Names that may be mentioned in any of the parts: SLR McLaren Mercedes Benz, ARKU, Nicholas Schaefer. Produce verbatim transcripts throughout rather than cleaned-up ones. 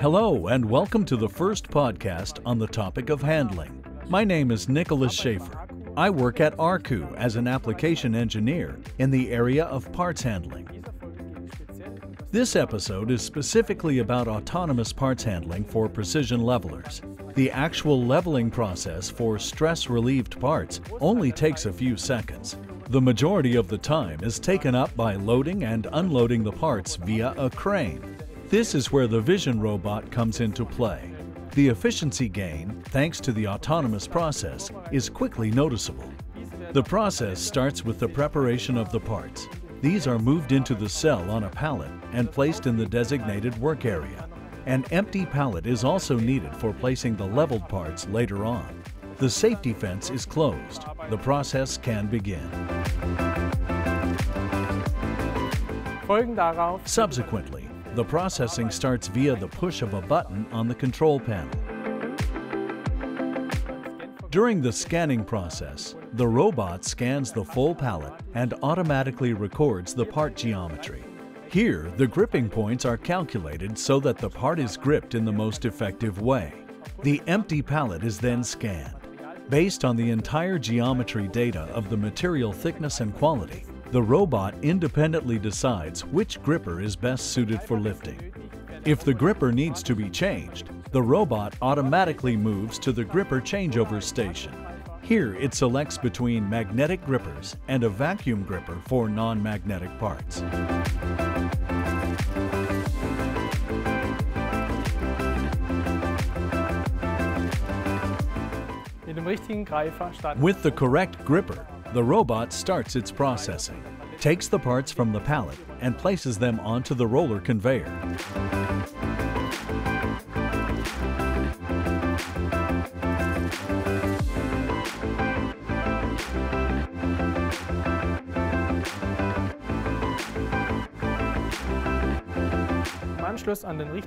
Hello and welcome to the first podcast on the topic of handling. My name is Nicholas Schaefer. I work at ARKU as an application engineer in the area of parts handling. This episode is specifically about autonomous parts handling for precision levelers. The actual leveling process for stress-relieved parts only takes a few seconds. The majority of the time is taken up by loading and unloading the parts via a crane. This is where the vision robot comes into play. The efficiency gain, thanks to the autonomous process, is quickly noticeable. The process starts with the preparation of the parts. These are moved into the cell on a pallet and placed in the designated work area. An empty pallet is also needed for placing the leveled parts later on. The safety fence is closed. The process can begin. Subsequently, the processing starts via the push of a button on the control panel. During the scanning process, the robot scans the full pallet and automatically records the part geometry. Here, the gripping points are calculated so that the part is gripped in the most effective way. The empty pallet is then scanned. Based on the entire geometry data of the material thickness and quality, the robot independently decides which gripper is best suited for lifting. If the gripper needs to be changed, the robot automatically moves to the gripper changeover station. Here it selects between magnetic grippers and a vacuum gripper for non-magnetic parts. With the correct gripper, the robot starts its processing, takes the parts from the pallet, and places them onto the roller conveyor.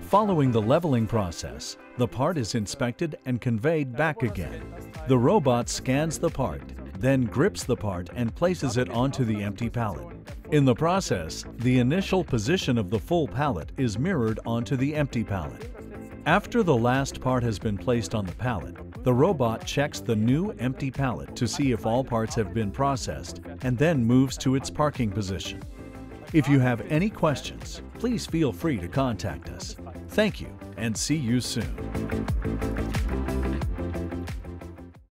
Following the leveling process, the part is inspected and conveyed back again. The robot scans the part, then grips the part and places it onto the empty pallet. In the process, the initial position of the full pallet is mirrored onto the empty pallet. After the last part has been placed on the pallet, the robot checks the new empty pallet to see if all parts have been processed and then moves to its parking position. If you have any questions, please feel free to contact us. Thank you and see you soon.